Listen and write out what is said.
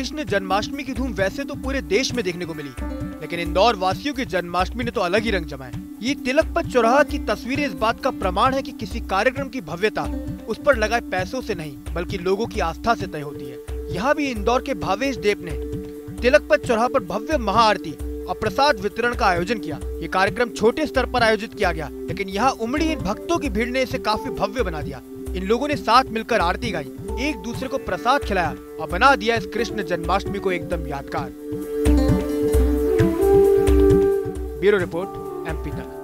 कृष्ण जन्माष्टमी की धूम वैसे तो पूरे देश में देखने को मिली, लेकिन इंदौर वासियों की जन्माष्टमी ने तो अलग ही रंग जमाए। ये तिलक चौराहा की तस्वीरें इस बात का प्रमाण है कि किसी कार्यक्रम की भव्यता उस पर लगाए पैसों से नहीं बल्कि लोगों की आस्था से तय होती है। यहाँ भी इंदौर के भावेश देव ने तिलक चौराहा पर भव्य महाआरती और प्रसाद वितरण का आयोजन किया। ये कार्यक्रम छोटे स्तर पर आयोजित किया गया, लेकिन यहाँ उमड़ी इन भक्तों की भीड़ ने इसे काफी भव्य बना दिया। इन लोगों ने साथ मिलकर आरती गाई, एक दूसरे को प्रसाद खिलाया और बना दिया इस कृष्ण जन्माष्टमी को एकदम यादगार। ब्यूरो रिपोर्ट, एमपी तक।